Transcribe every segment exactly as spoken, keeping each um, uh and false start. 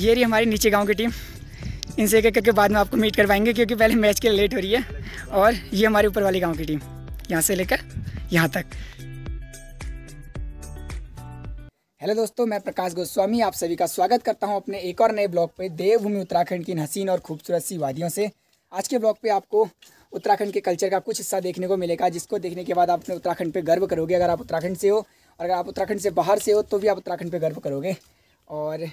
ये रही हमारी नीचे गांव की टीम, इनसे एक एक के बाद में आपको मीट करवाएंगे क्योंकि पहले मैच के लिए लेट हो रही है। और ये हमारे ऊपर वाली गांव की टीम, यहाँ से लेकर यहाँ तक। हेलो दोस्तों, मैं प्रकाश गोस्वामी आप सभी का स्वागत करता हूँ अपने एक और नए ब्लॉग पे, देवभूमि उत्तराखंड की इन हसीन और खूबसूरत सी वादियों से। आज के ब्लॉग पे आपको उत्तराखंड के कल्चर का कुछ हिस्सा देखने को मिलेगा, जिसको देखने के बाद आप अपने उत्तराखंड पे गर्व करोगे अगर आप उत्तराखंड से हो, और अगर आप उत्तराखंड से बाहर से हो तो भी आप उत्तराखंड पे गर्व करोगे। और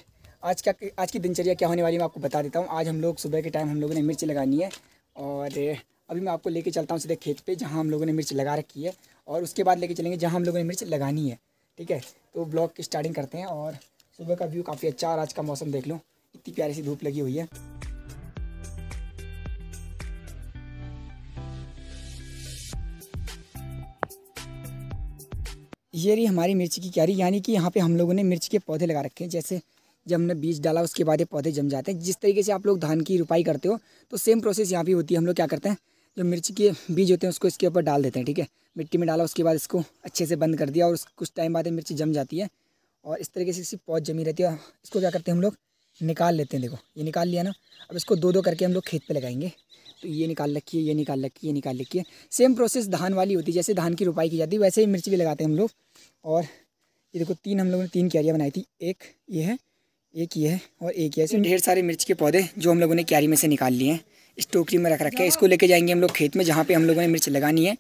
आज का आज की दिनचर्या क्या होने वाली मैं आपको बता देता हूँ। आज हम लोग सुबह के टाइम हम लोगों ने मिर्च लगानी है, और अभी मैं आपको लेके चलता हूँ सीधे खेत पे जहाँ हम लोगों ने मिर्च लगा रखी है, और उसके बाद लेके चलेंगे जहाँ हम लोगों ने मिर्च लगानी है। ठीक है, तो ब्लॉग की स्टार्टिंग करते हैं। और सुबह का व्यू काफ़ी अच्छा, और आज का मौसम देख लो, इतनी प्यारी सी धूप लगी हुई है। ये रही हमारी मिर्च की क्यारी, यानी कि यहाँ पे हम लोगों ने मिर्च के पौधे लगा रखे हैं। जैसे जब हमने बीज डाला उसके बाद ये पौधे जम जाते हैं। जिस तरीके से आप लोग धान की रुपाई करते हो तो सेम प्रोसेस यहाँ भी होती है। हम लोग क्या करते हैं, जो मिर्च के बीज होते हैं उसको इसके ऊपर डाल देते हैं। ठीक है, मिट्टी में डाला, उसके बाद इसको अच्छे से बंद कर दिया, और कुछ टाइम बाद मिर्च जम जाती है, और इस तरीके से इसकी पौध जमी रहती है। इसको क्या करते हैं हम लोग निकाल लेते हैं। देखो, ये निकाल लिया ना, अब इसको दो दो करके हम लोग खेत पे लगाएंगे। तो ये निकाल रखिए, ये निकाल रखिए, ये निकाल रखिए। सेम प्रोसेस धान वाली होती है, जैसे धान की रुपाई की जाती है वैसे ही मिर्च भी लगाते हैं हम लोग। और ये देखो, तीन हम लोगों ने तीन क्यारियाँ बनाई थी, एक ये है, एक ये है, और एक ये है। ढेर सारे मिर्च के पौधे जो हम लोगों ने क्यारी में से निकाल लिए हैं, इस टोकरी में रख रखे हैं। इसको लेके जाएंगे हम लोग खेत में जहाँ पे हम लोगों ने मिर्च लगानी है।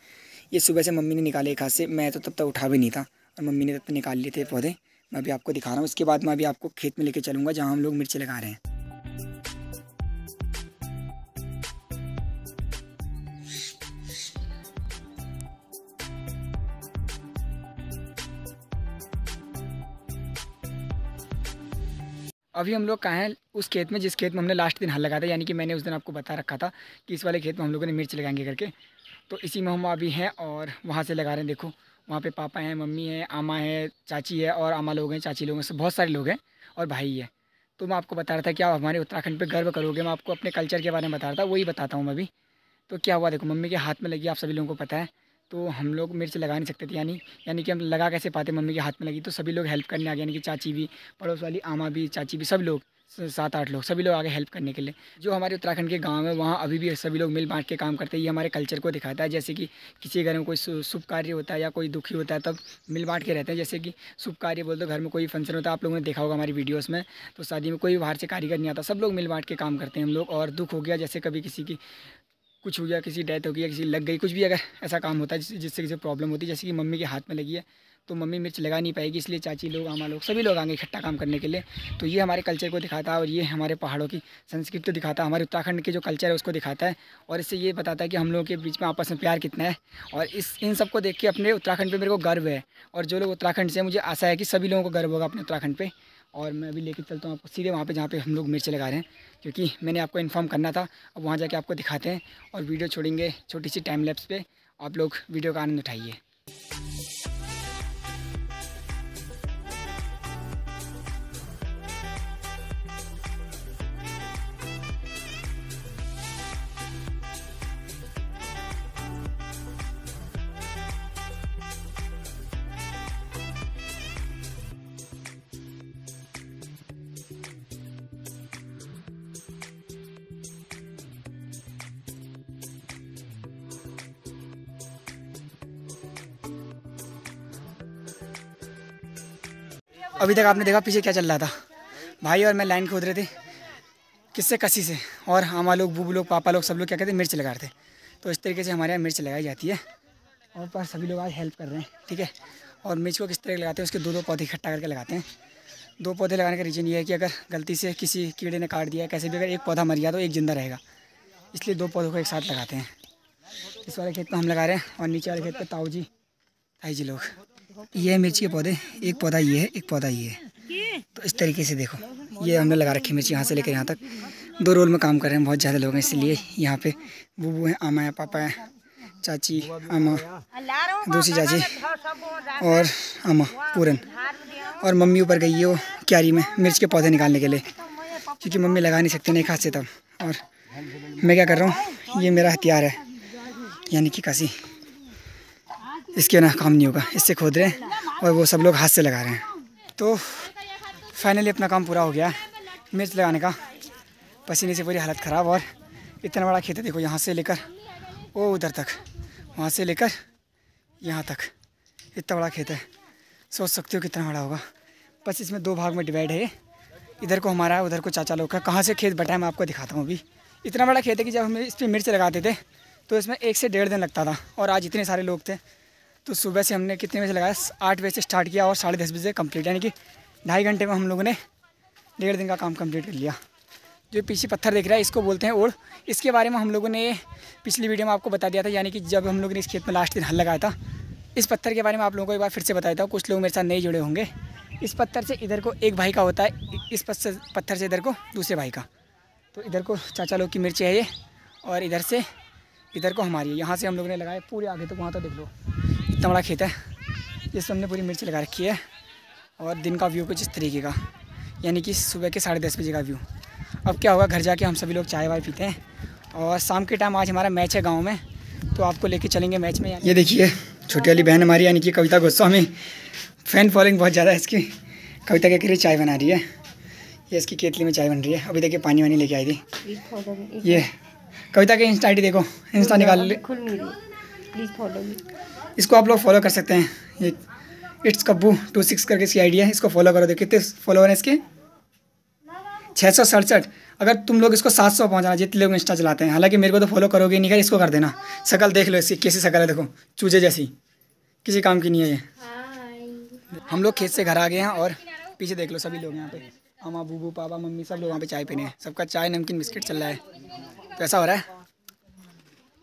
ये सुबह से मम्मी ने निकाले एक हाथ से, मैं तो तब तक उठा भी नहीं था, और मम्मी ने तब तक निकाल लिए थे पौधे। मैं अभी आपको दिखा रहा हूँ, उसके बाद मैं अभी आपको खेत में लेके चलूँगा जहाँ हम लोग मिर्च लगा रहे हैं। अभी हम लोग कहाँ हैं, उस खेत में जिस खेत में हमने लास्ट दिन हल लगा था, यानी कि मैंने उस दिन आपको बता रखा था कि इस वाले खेत में हम लोगों ने मिर्च लगाएंगे करके। तो इसी में हम अभी हैं, और वहाँ से लगा रहे हैं। देखो, वहाँ पे पापा हैं, मम्मी है, आमा है, चाची है, और आमा लोग हैं, चाची लोग हैं, बहुत सारे लोग हैं, और भाई है। तो मैं आपको बता रहा था कि आप हमारे उत्तराखंड पर गर्व करोगे। मैं आपको अपने कल्चर के बारे में बता रहा था, वही बताता हूँ मैं अभी। तो क्या हुआ, देखो मम्मी के हाथ में लगी, आप सभी लोगों को पता है। तो हम लोग मिर्च लगा नहीं सकते थे, यानी यानी कि हम लगा कैसे पाते, मम्मी के हाथ में लगी। तो सभी लोग हेल्प करने आ गए, यानी कि चाची भी, पड़ोस वाली आमा भी, चाची भी, सब लोग सात आठ लोग सभी लोग आ गए हेल्प करने के लिए। जो हमारे उत्तराखंड के गांव है वहाँ अभी भी सभी लोग मिल बांट के काम करते हैं। ये हमारे कल्चर को दिखाता है, जैसे कि किसी घर में कोई शुभ कार्य होता है या कोई दुखी होता है तब मिल बांट के रहते हैं। जैसे कि शुभ कार्य बोल दो, घर में कोई फंक्शन होता है, आप लोगों ने देखा होगा हमारी वीडियोस में। तो शादी में कोई बाहर से कारीगर नहीं आता, सब लोग मिल बांट के काम करते हैं हम लोग। और दुख हो गया, जैसे कभी किसी की कुछ हो गया, किसी डेथ हो गया, किसी लग गई, कुछ भी अगर ऐसा काम होता है जिस, जिससे किसी प्रॉब्लम होती है, जैसे कि मम्मी के हाथ में लगी है तो मम्मी मिर्च लगा नहीं पाएगी, इसलिए चाची लोग, आमा लोग सभी लोग आएंगे इकट्ठा काम करने के लिए। तो ये हमारे कल्चर को दिखाता है, और ये हमारे पहाड़ों की संस्कृति को दिखाता है, हमारे उत्तराखंड के जो कल्चर है उसको दिखाता है। और इससे ये बताता है कि हम लोगों के बीच में आपस में प्यार कितना है। और इस इन सबको देख के अपने उत्तराखंड पर मेरे को गर्व है, और जो लोग उत्तराखंड से, मुझे आशा है कि सभी लोगों को गर्व होगा अपने उत्तराखंड पर। और मैं अभी लेके चलता हूँ आपको सीधे वहाँ पे जहाँ पे हम लोग मिर्च लगा रहे हैं, क्योंकि मैंने आपको इन्फॉर्म करना था। अब वहाँ जाके आपको दिखाते हैं, और वीडियो छोड़ेंगे छोटी सी टाइम लैप्स पे। आप लोग वीडियो का आनंद उठाइए। अभी तक आपने देखा पीछे क्या चल रहा था, भाई और मैं लाइन खोद रहे थे किससे, कसी से। और आमा लोग, बूबू लोग, पापा लोग सब लोग क्या कहते हैं, मिर्च लगा रहे थे। तो इस तरीके से हमारे यहाँ मिर्च लगाई जाती है, और पर सभी लोग आज हेल्प कर रहे हैं। ठीक है, और मिर्च को किस तरह लगाते हैं, उसके दो दो पौधे इकट्ठा करके लगाते हैं। दो पौधे लगाने का रीज़न ये है कि अगर गलती से किसी कीड़े ने काट दिया, कैसे भी अगर एक पौधा मर गया तो एक जिंदा रहेगा, इसलिए दो पौधों को एक साथ लगाते हैं। इस वाले खेत में हम लगा रहे हैं, और नीचे वाले खेत पर ताऊ जी, ताई जी लोग। ये है मिर्ची के पौधे, एक पौधा ये है, एक पौधा ये है। तो इस तरीके से देखो, ये हमने लगा रखी मिर्ची यहाँ से लेकर यहाँ तक। दो रोल में काम कर रहे हैं, बहुत ज़्यादा लोग हैं, इसलिए यहाँ पे बूबू हैं, आमा है, पापा है, चाची, आमा, दूसरी चाची और आमा, पूरन। और मम्मी ऊपर गई है वो क्यारी में मिर्च के पौधे निकालने के लिए, क्योंकि मम्मी लगा नहीं सकती ना एक हाथ से तब। और मैं क्या कर रहा हूँ, ये मेरा हथियार है, यानी कि कसी, इसके ना काम नहीं होगा, इससे खोद रहे हैं, और वो सब लोग हाथ से लगा रहे हैं। तो फाइनली अपना काम पूरा हो गया, मिर्च लगाने का। पसीने से पूरी हालत ख़राब, और इतना बड़ा खेत है देखो, यहाँ से लेकर वो उधर तक, वहाँ से लेकर यहाँ तक, इतना बड़ा खेत है। सोच सकते हो कितना बड़ा होगा। बस इसमें दो भाग में डिवाइड है, इधर को हमारा, उधर को चाचा लोग का। कहाँ से खेत बटा है मैं आपको दिखाता हूँ। अभी इतना बड़ा खेत है कि जब हम इस पर मिर्च लगाते थे तो इसमें एक से डेढ़ दिन लगता था, और आज इतने सारे लोग थे। तो सुबह से हमने कितने बजे लगाया, आठ बजे से स्टार्ट किया और साढ़े दस बजे कंप्लीट, यानी कि ढाई घंटे में हम लोगों ने डेढ़ दिन का काम कंप्लीट कर लिया। जो पीछे पत्थर देख रहा है इसको बोलते हैं ओढ़। इसके बारे में हम लोगों ने पिछली वीडियो में आपको बता दिया था, यानी कि जब हम लोगों ने इस खेत में लास्ट दिन हल लगाया था। इस पत्थर के बारे में आप लोगों को एक बार फिर से बताया था, कुछ लोग मेरे साथ नहीं जुड़े होंगे। इस पत्थर से इधर को एक भाई का होता है, इस पत्थर से इधर को दूसरे भाई का। तो इधर को चाचा लोग की मिर्ची है ये, और इधर से इधर को हमारी है। यहाँ से हम लोगों ने लगाया पूरे आगे तक, तो वहाँ तो देख लो इतना बड़ा खेत है जिसमें हमने पूरी मिर्ची लगा रखी है। और दिन का व्यू कुछ इस तरीके का, यानी कि सुबह के साढ़े दस बजे का व्यू। अब क्या होगा, घर जाके हम सभी लोग चाय वाय पीते हैं। और शाम के टाइम आज हमारा मैच है गाँव में, तो आपको लेके चलेंगे मैच में। ये देखिए छोटी वाली बहन हमारी, यानी कि कविता गोस्वामी, फ़ैन फॉलोइंग बहुत ज़्यादा है इसकी। कविता के लिए चाय बना रही है, ये इसकी केतली में चाय बन रही है। अभी देखिए पानी वानी लेके आई थी। ये कविता के इंस्टा आई डी देखो, इंस्टा निकाल, इसको आप लोग फॉलो कर सकते हैं। ये इट्स कब्बू टू सिक्स करके इसकी आईडी है, इसको फॉलो करो। देखो कितने फॉलोवर हैं इसके, छः सौ सड़सठ। अगर तुम लोग इसको सात सौ पहुँचाना, जितने लोग इंस्टा चलाते हैं। हालांकि मेरे को तो फॉलो करोगे नहीं, क्या इसको कर देना। शकल देख लो इसकी, कैसी शकल है देखो, चूजे जैसी, किसी काम की नहीं है ये। हम लोग खेत से घर आ गए हैं, और पीछे देख लो सभी लोग यहाँ पे, मामा, बूबू, पापा, मम्मी, सब लोग वहाँ पे चाय पीने हैं। सबका चाय नमकीन बिस्किट चल रहा है। तो ऐसा हो रहा है।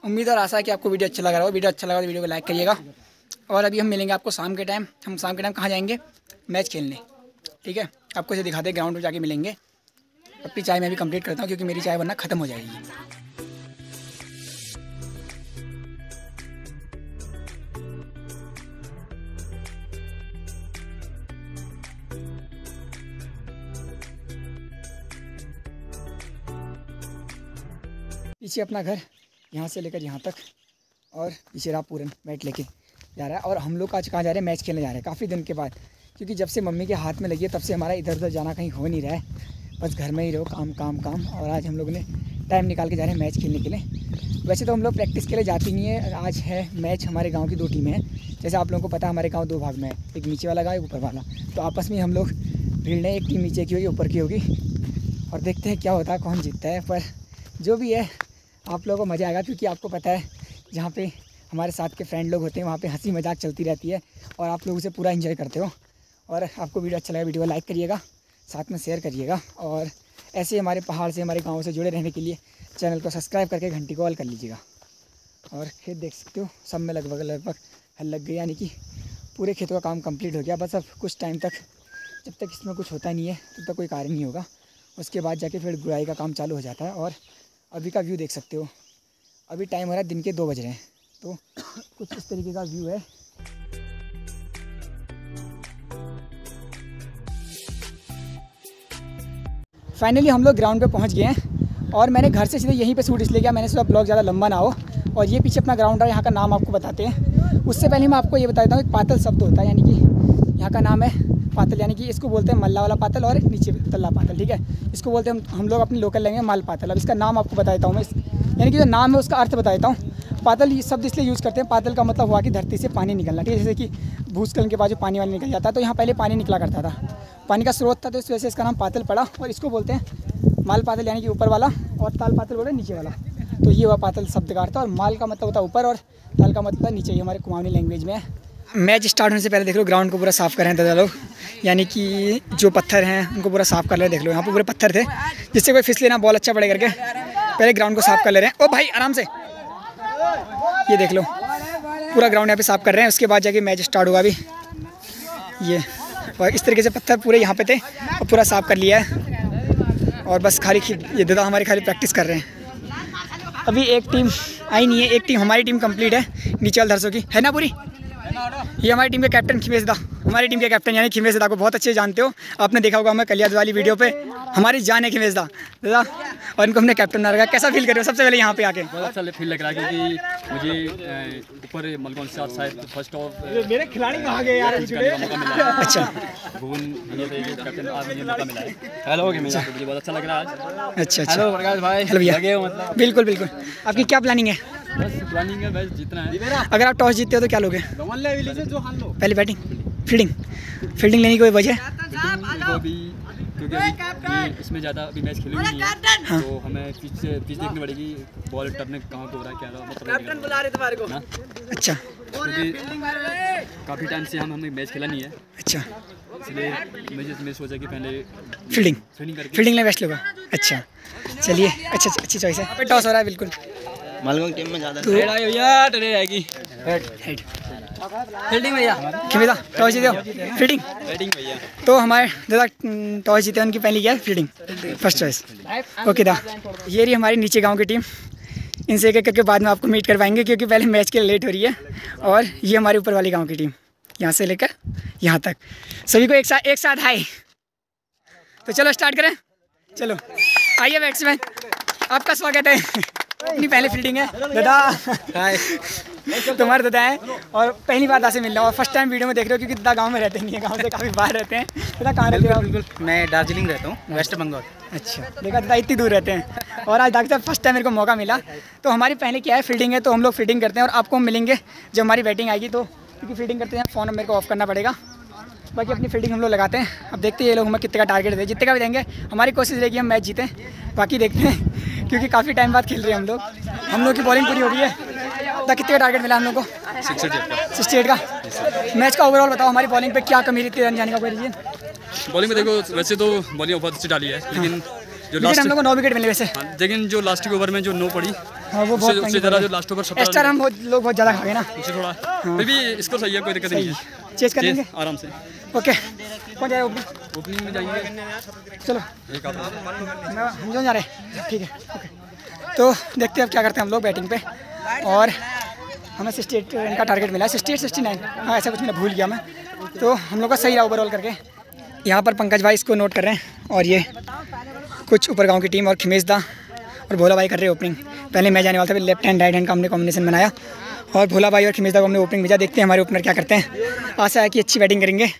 उम्मीद और आशा है कि आपको वीडियो अच्छा लगा रहा हो। वीडियो अच्छा लगा तो वीडियो को लाइक करिएगा। और अभी हम मिलेंगे आपको शाम के टाइम। हम शाम के टाइम कहाँ जाएंगे, मैच खेलने, ठीक है। आपको इसे दिखाते हैं, ग्राउंड में जाके मिलेंगे। अपनी चाय मैं भी कंप्लीट करता हूँ, क्योंकि मेरी चाय वरना ख़त्म हो जाएगी। पीछे अपना घर, यहाँ से लेकर यहाँ तक, और पीछे रहा पूरन मैट लेके जा रहा है। और हम लोग आज कहाँ जा रहे हैं, मैच खेलने जा रहे हैं काफ़ी दिन के बाद, क्योंकि जब से मम्मी के हाथ में लगी है तब से हमारा इधर उधर जाना कहीं हो नहीं रहा है। बस घर में ही रहो, काम काम काम। और आज हम लोग ने टाइम निकाल के जा रहे हैं मैच खेलने के लिए। वैसे तो हम लोग प्रैक्टिस के लिए जाते नहीं है। आज है मैच, हमारे गाँव की दो टीमें हैं। जैसे आप लोगों को पता है हमारे गाँव दो भाग में है, एक नीचे वाला गाँव, एक ऊपर वाला। तो आपस में हम लोग भिड़, एक टीम नीचे की होगी, ऊपर की होगी, और देखते हैं क्या होता है, कौन जीतता है। पर जो भी है आप लोगों को मज़ा आएगा, क्योंकि आपको पता है जहाँ पे हमारे साथ के फ्रेंड लोग होते हैं वहाँ पे हंसी मजाक चलती रहती है, और आप लोग उसे पूरा एंजॉय करते हो। और आपको वीडियो अच्छा लगा, वीडियो को लाइक करिएगा, साथ में शेयर करिएगा। और ऐसे हमारे पहाड़ से, हमारे गाँव से जुड़े रहने के लिए चैनल को सब्सक्राइब करके घंटी को ऑल कर लीजिएगा। और खेत देख सकते हो, सब में लगभग लगभग हल लग गई, यानी कि पूरे खेतों का काम कम्प्लीट हो गया। बस अब कुछ टाइम तक, जब तक इसमें कुछ होता नहीं है तब तक कोई कार्य नहीं होगा। उसके बाद जाके फिर गुड़ाई का काम चालू हो जाता है। और अभी का व्यू देख सकते हो, अभी टाइम हो रहा है दिन के दो बज रहे हैं, तो कुछ इस तरीके का व्यू है। फाइनली हम लोग ग्राउंड पे पहुंच गए हैं, और मैंने घर से सीधे यहीं पे शूट इसलिए किया, मैंने सोचा ब्लॉग ज़्यादा लंबा ना हो। और ये पीछे अपना ग्राउंड है, यहाँ का नाम आपको बताते हैं। उससे पहले मैं आपको ये बता देता हूँ, एक पातल शब्द होता है, यानी कि यहाँ का नाम है पातल, यानी कि इसको बोलते हैं मल्ला वाला पातल, और नीचे तल्ला पातल, ठीक है। इसको बोलते हैं हम, हम लोग अपनी लोकल लैंग्वेज में माल पातल। अब इसका नाम आपको बता देता हूँ मैं, यानी कि जो नाम है उसका अर्थ बता देता हूँ। पातल ये शब्द इसलिए यूज़ करते हैं, पातल का मतलब हुआ कि धरती से पानी निकलना, ठीक है। जैसे कि भूस्खलन के बाद जो पानी वाला निकल जाता है, तो यहाँ पहले पानी निकला करता था, पानी का स्रोत था, तो इस वजह से इसका नाम पातल पड़ा। और इसको बोलते हैं माल पातल, यानी कि ऊपर वाला, और ताल पातल बोलते हैं नीचे वाला। तो ये हुआ पातल शब्द का अर्थ। और माल का मतलब होता है ऊपर, और ताल का मतलब नीचे, ये हमारे कुमाऊनी लैंग्वेज में है। मैच स्टार्ट होने से पहले देख लो ग्राउंड को पूरा साफ़ कर रहे हैं दादा लोग, यानी कि जो पत्थर हैं उनको पूरा साफ़ कर ले। देख लो यहाँ पर पूरे पत्थर थे, जिससे कोई फिसले ना, बॉल अच्छा पड़े करके पहले ग्राउंड को साफ़ कर ले रहे हैं। ओ भाई आराम से, ये देख लो पूरा ग्राउंड यहाँ पे साफ़ कर रहे हैं, उसके बाद जाके मैच स्टार्ट होगा। अभी ये और इस तरीके से पत्थर पूरे यहाँ पर थे, और पूरा साफ़ कर लिया है। और बस खाली ये दादा हमारे खाली प्रैक्टिस कर रहे हैं। अभी एक टीम आई नहीं है, एक टीम हमारी टीम कम्प्लीट है, नीचे वाल धरसों की है ना पूरी। ये हमारी टीम के कैप्टन खीमेश, हमारी टीम के कैप्टन यानी खीमेश को बहुत अच्छे जानते हो, आपने देखा होगा हमें कलिया दिवाली वीडियो पे, हमारी जान है खीमेश दादा। और इनको हमने कैप्टन बना रखा है। कैसा फील कर रहे हो सबसे पहले यहाँ पे आके? बहुत अच्छा फील लग रहा है क्योंकि मुझे ऊपर मलगौन साहब फर्स्ट ऑफ मेरे खिलाड़ी कहाँ गए यार, अच्छा हेलो मुझे बहुत अच्छा लग रहा है। अच्छा हेलो प्रकाश भाई, हेलो भैया, बिल्कुल बिल्कुल। आपकी क्या प्लानिंग है? बस प्लानिंग है बस जीतना है। अगर आप टॉस जीतते हो तो क्या लोगे? पहले बैटिंग फील्डिंग फील्डिंग लेने की कोई वजह है? क्योंकि अभी इसमें ज़्यादा अभी मैच खेले नहीं है, हाँ। तो हमें पिच से पिच देखनी पड़ेगी, बॉल टर्न कहाँ को हो रहा है क्या रहा है, कैप्टन बुला रहे तुम्हारे को ना? अच्छा क्योंकि काफ़ी टाइम से हम हमें मैच खेला नहीं है। अच्छा इसलिए मुझे मैं सोचा कि पहले फील्डिंग फील्डिंग फील्डिंग में बेस्ट होगा। अच्छा चलिए, अच्छा अच्छी चॉइस है। टॉस हो रहा है बिल्कुल मालगांव टीम में ज़्यादा भैया टरे आएगी फील्डिंग भैया। भैया टॉस जीते हो फील्डिंग बैटिंग भैया? तो हमारे दादा टॉस जीते उनकी पहली क्या है फील्डिंग फर्स्ट चॉइस। ओके दा, ये रही हमारी नीचे गांव की टीम, इनसे एक एक करके बाद में आपको मीट करवाएंगे क्योंकि पहले मैच के लिए लेट हो रही है। और ये हमारे ऊपर वाली गांव की टीम यहाँ से लेकर यहाँ तक सभी को एक साथ एक साथ हाय। तो चलो स्टार्ट करें, चलो आइए बैट्समैन आपका स्वागत है। अपनी पहले फील्डिंग है दादा, हाय तुम्हारे दादा है और पहली बार दादा से मिल रहा हूँ और फर्स्ट टाइम वीडियो में देख रहे हो क्योंकि दादा गांव में रहते नहीं है, गांव से काफ़ी बाहर रहते हैं। दादा कहाँ रहते हो? बिल्कुल मैं दार्जिलिंग रहता हूँ, वेस्ट बंगाल। अच्छा देखा दादा इतनी दूर रहते हैं और आज दादा साहब फर्स्ट टाइम मेरे को मौका मिला। तो हमारी पहले क्या है फील्डिंग है, तो हम लोग फील्डिंग करते हैं और आपको हम मिलेंगे जब हमारी बैटिंग आएगी। तो क्योंकि फील्डिंग करते हैं फ़ोन मेरे को ऑफ करना पड़ेगा, बाकी अपनी फील्डिंग हम लोग लगाते हैं। अब देखते हैं ये लोग हमें कितने का टारगेट दें, जितने का भी देंगे हमारी कोशिश रहेगी हम मैच जीतें, बाकी देखते हैं क्योंकि काफ़ी टाइम बाद खेल रहे हैं हम लोग। हम लोग की बॉलिंग पूरी हो गई है, कितने का टारगेट मिला हम लोग को? सिक्सटी एट का। मैच का ओवरऑल बताओ हमारी बॉलिंग पे क्या कमी रही, रन जाने का कोई रीजन? बॉलिंग में देखो वैसे तो बॉलिंग बहुत अच्छी डाली है, लेकिन जो लास्ट हम लोग को नौ विकेट मिले वैसे, लेकिन जो लास्ट ओवर में जो नो पड़ी हाँ वो बहुत अच्छी तरह, जो लास्ट ओवर एक्स्ट्रा हम लोग बहुत ज़्यादा खा गए ना, थोड़ा फिर भी स्कोर सही है, कोई दिक्कत नहीं है, चेज कर लेंगे आराम से। ओके कौन जाए ओपनिंग? ओपनिंग में जाएंगे, चलो हम जो जा रहे हैं ठीक है। ओके तो देखते हैं अब क्या करते हैं हम लोग बैटिंग पे, और हमें सिक्सटी एट रन का टारगेट मिला है, सिक्सटी एट सिक्सटी नाइन हाँ ऐसा कुछ मैंने भूल गया मैं। तो हम लोग का सही रहा ओवरऑल करके। यहाँ पर पंकज भाई इसको नोट कर रहे हैं और ये कुछ ऊपर गांव की टीम और खीमेश दा और भोला भाई कर रहे हैं ओपनिंग। पहले मैं जाने वाला था, फिर लेफ्ट हैंड राइट हैंड का हमने कॉम्बिनेशन बनाया और भोला भाई और खीमेश दा को हमने ओपनिंग भेजा। देखते हैं हमारे ओपनर क्या करते हैं, आशा है कि अच्छी बैटिंग करेंगे।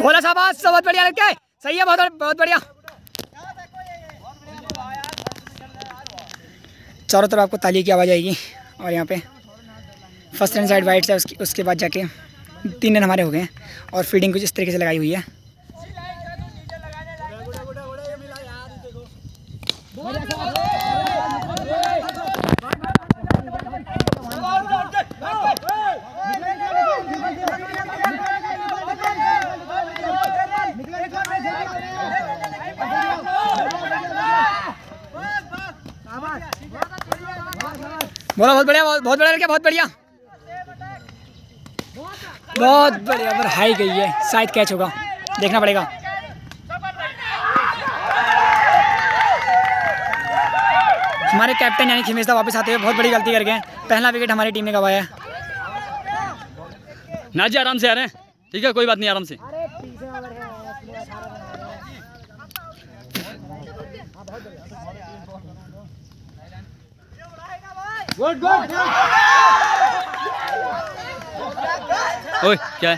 भोला साहब आज बहुत बढ़िया लगता है, सही है, बहुत बहुत बढ़िया। चारों तरफ आपको ताली की आवाज़ आएगी और यहाँ पे फर्स्ट रन साइड वाइड से उसके उसके बाद जाके तीन रन हमारे हो गए हैं और फील्डिंग कुछ इस तरीके से लगाई हुई है। बोला बहुत बढ़िया, बहुत बढ़िया, बहुत बढ़िया, बहुत बढ़िया। पर हाई गई है, शायद कैच होगा, देखना पड़ेगा। हमारे कैप्टन यानी खीमेश दा वापस आते हुए बहुत बड़ी गलती कर गए, पहला विकेट हमारी टीम ने गंवाया है। ना जी आराम से आ रहे हैं, ठीक है कोई बात नहीं, आराम से। Good good. ओए क्या है?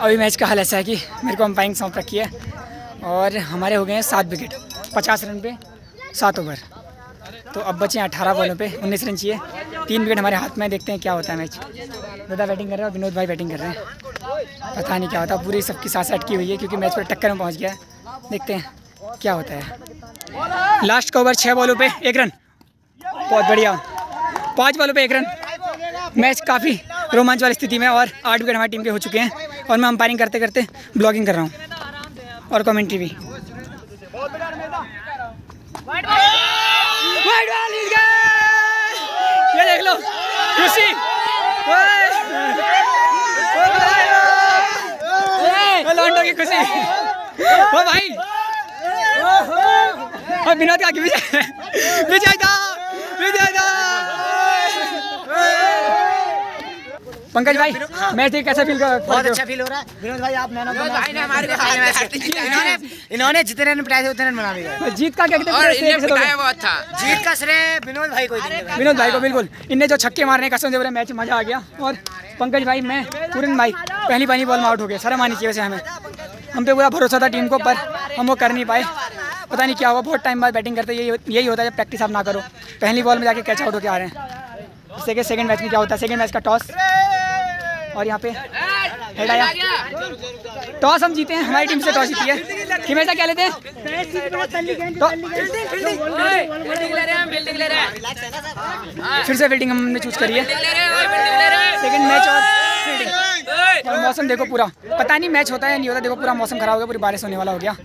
अभी मैच का हाल ऐसा है कि मेरे को अंपायरिंग सौंप रखी है और हमारे हो गए हैं सात विकेट, पचास रन पे सात ओवर, तो अब बचे हैं अठारह बॉलों पे उन्नीस रन चाहिए, तीन विकेट हमारे हाथ में। देखते हैं क्या होता है मैच। दादा बैटिंग कर रहे हैं और विनोद भाई बैटिंग कर रहे हैं, पता नहीं क्या होता, पूरी सबकी साथ अटकी हुई है क्योंकि मैच पर टक्कर में पहुँच गया है। देखते हैं क्या होता है। लास्ट का ओवर छः बॉलों पे एक रन, बहुत बढ़िया, पाँच बॉलों पे एक रन। मैच काफ़ी रोमांच वाली स्थिति में और आठ विकेट हमारी टीम के हो चुके हैं और मैं अंपायरिंग करते करते ब्लॉगिंग कर रहा हूँ और कमेंट्री भी। ये देख लो खुशी, लॉन्डो की खुशी। ओ भाई और विनोद का विजय विजय दा विजय दा। पंकज भाई मैच कैसा फील कर? बहुत अच्छा फील हो रहा है विनोद भाई, आप इन्होंने इन्होंने जितने रन पिटाए थे उतने रन बना दिए। जीत का क्या बहुत था, जीत का श्रेय विनोद भाई को, विनोद भाई को बिल्कुल। इनने जो छक्के मारने का समझे मैच मजा आ गया। और पंकज भाई मैं पूरन भाई पहली पहली बॉल में आउट हो गए। शर्म आनी चाहिए वैसे हमें, हम पे पूरा भरोसा था टीम को, पर हम वो कर नहीं पाए। पता नहीं क्या हुआ, बहुत टाइम बाद बैटिंग करते, यही यही होता है जब प्रैक्टिस आप ना करो। पहली बॉल में जाके कैच आउट होकर आ रहे हैं। सेकेंड सेकेंड मैच में क्या होता है, सेकेंड मैच का टॉस और यहाँ पे हेड आया, टॉस हम जीते हैं, हमारी टीम से टॉस जीती है। खीमेश क्या लेते हैं? फिर से फील्डिंग हमने चूज करी है, सेकेंड मैच और फील्डिंग। और मौसम देखो पूरा, पता नहीं मैच होता है नहीं होता, देखो पूरा मौसम खराब हो गया, पूरी बारिश होने वाला हो गया।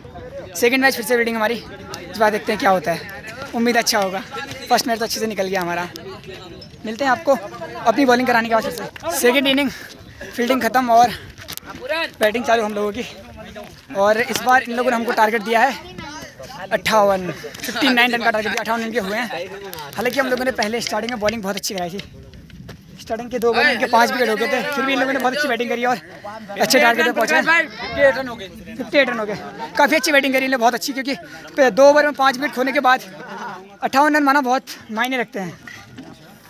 सेकेंड मैच फिर से फील्डिंग हमारी, इस बार देखते हैं क्या होता है, उम्मीद अच्छा होगा। फर्स्ट मैच तो अच्छे से निकल गया हमारा, मिलते हैं आपको अपनी बॉलिंग कराने के बाद फिर से। सेकेंड इनिंग फील्डिंग खत्म और बैटिंग चालू हम लोगों की। और इस बार इन लोगों ने हमको टारगेट दिया है अट्ठावन फिफ्टी नाइन रन का टारगेट दिया, अट्ठावन रन के हुए हैं। हालांकि हम लोगों ने पहले स्टार्टिंग में बॉलिंग बहुत अच्छी कराई थी, स्टार्टिंग के दो बॉल इनके पाँच विकेट हो गए थे, फिर भी इन लोगों ने बहुत अच्छी बैटिंग करी और अच्छे टारगेट पर पहुँचे। फिफ्टी एट रन हो गए, काफ़ी अच्छी बैटिंग करी इन्होंने, बहुत अच्छी, क्योंकि दो ओवर में पाँच विकेट खोने के बाद अट्ठावन रन माना बहुत मायने रखते हैं।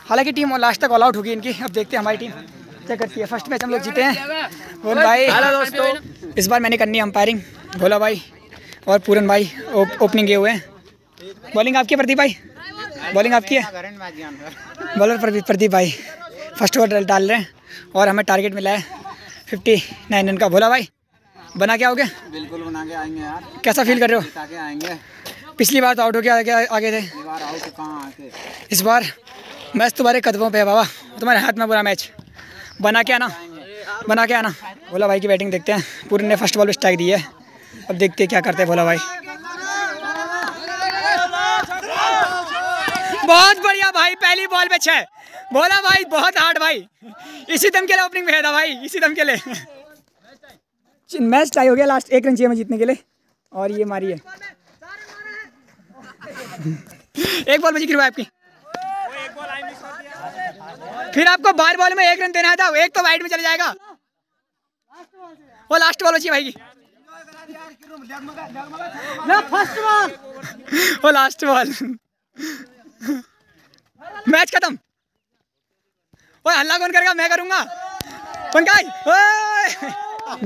हालांकि टीम लास्ट तक ऑल आउट होगी इनकी, अब देखते हैं हमारी टीम क्या करती है। फर्स्ट मैच हम लोग जीते हैं। भोला भाई हेलो दोस्तों, इस बार मैंने करनी है अंपायरिंग, भोला भाई और पूरन भाई ओपनिंग ये हुए हैं। बॉलिंग आपकी है प्रदीप भाई, बॉलिंग आपकी है, बॉलर प्रदीप भाई फर्स्ट ओवर डाल रहे हैं। और हमें टारगेट मिला है फिफ्टी नाइन रन का। भोला भाई बना के आओगे? बिल्कुल बना के आएंगे यार। कैसा फील कर रहे हो? पिछली बार तो आउट हो गया, आगे आगे थे, इस बार मैच तुम्हारे कदमों पे है बाबा, तुम्हारे हाथ में पूरा मैच। बना के आना, बना के आना। भोला भाई की बैटिंग देखते हैं, पूरन ने फर्स्ट बॉल पे स्ट्राइक दी है, अब देखते हैं क्या करते हैं भोला भाई। बहुत बढ़िया भाई, पहली बॉल पे छह। भोला भाई बहुत हार्ड भाई, इसी दम के लिए ओपनिंग में है भाई, इसी दम के लिए। मैच टाई हो गया, लास्ट एक रन चाहिए हमें जीतने के लिए। और ये मारी है एक बॉल बची गिर आपकी, फिर आपको बार बॉल में एक रन देना था, एक तो वाइड में चले जाएगा। वो लास्ट बॉल बची भाई की, फर्स्ट बॉल, वो लास्ट बॉल, मैच खत्म। ओए हल्ला कौन करेगा, मैं करूंगा पंकज।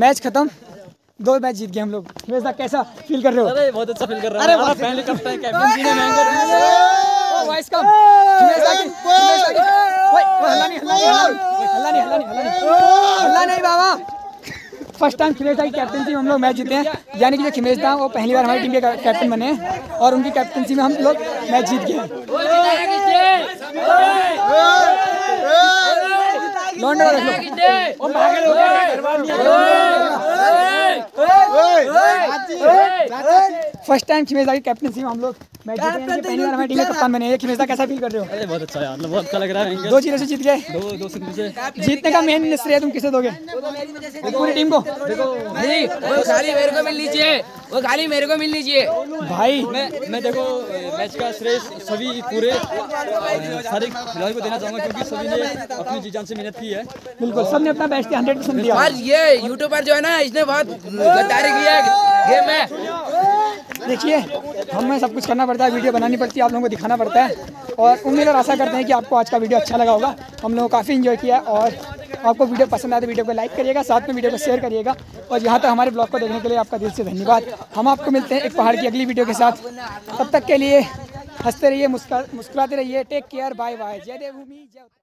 मैच खत्म, दो मैच जीत गए हम लोग। वैसा कैसा फील कर रहे हो? अरे बहुत अच्छा फील कर रहा हूं, पहले कप्तान कैप्टन ने मैं कर रहा हूं। ओ वॉइस कम, हल्ला नहीं हल्ला नहीं हल्ला नहीं बाबा। फर्स्ट टाइम खीमेश की कैप्टनसी में हम लोग मैच जीते हैं, यानी कि जो खीमेश था वो पहली बार हमारी टीम के कैप्टन बने और उनकी कैप्टनसी में हम लोग मैच जीत गए। फर्स्ट टाइम खीमेश की कैप्टनसी में हम लोग मैच जीते, पहली बार हमारी टीम के कप्तान बने। खीमेश कैसा फील कर रहे हो? बहुत अच्छा यार, बहुत अच्छा लग रहा है। दो चीज़ों से जीत गए, दो दो से जीतने का मेन श्रेय तुम किसे दोगे? पूरी टीम को? नहीं, वो खाली मेरे को मिलनी चाहिए, वो खाली मेरे को मिलनी चाहिए भाई। मैं मैं देखो मैच का श्रेय सभी पूरे सारे खिलाड़ियों को देना चाहूँगा, क्योंकि सभी ने अपनी जी जान से मेहनत की है। बिल्कुल, सबने अपना बेस्ट किया, हंड्रेड परसेंट दिया। और ये यूट्यूब पर जो है ना, इसने बहुत गद्दारी किया गेम में। देखिए हमें सब कुछ करना पड़ता है, वीडियो बनानी पड़ती है, आप लोगों को दिखाना पड़ता है। और उम्मीद और आशा करते हैं कि आपको आज का वीडियो अच्छा लगा होगा, हम लोगों काफ़ी इन्जॉय किया। और आपको वीडियो पसंद आए तो वीडियो को लाइक करिएगा, साथ में वीडियो को शेयर करिएगा। और यहाँ तक हमारे ब्लॉग को देखने के लिए आपका दिल से धन्यवाद। हम आपको मिलते हैं एक पहाड़ की अगली वीडियो के साथ, तब तक के लिए हंसते रहिए, मुस्कुराते रहिए। टेक केयर, बाय बाय, जय देवभूमि, जय।